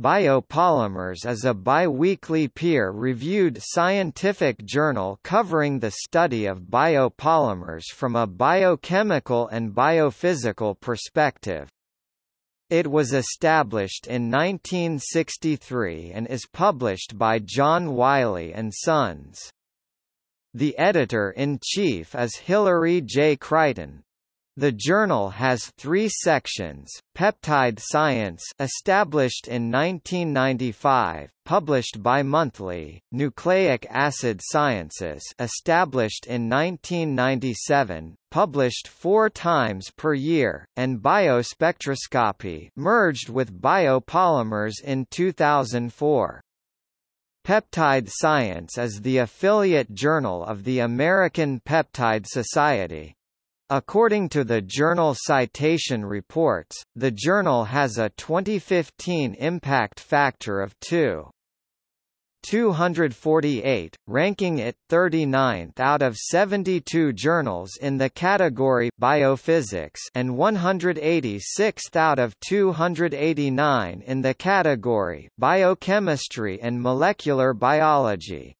Biopolymers is a bi-weekly peer-reviewed scientific journal covering the study of biopolymers from a biochemical and biophysical perspective. It was established in 1963 and is published by John Wiley & Sons. The editor-in-chief is Hilary J. Crichton. The journal has three sections: Peptide Science, established in 1995, published bi-monthly; Nucleic Acid Sciences, established in 1997, published 4 times per year; and Biospectroscopy, merged with Biopolymers in 2004. Peptide Science is the affiliate journal of the American Peptide Society. According to the Journal Citation Reports, the journal has a 2015 impact factor of 2.248, ranking it 39th out of 72 journals in the category Biophysics and 186th out of 289 in the category Biochemistry and Molecular Biology.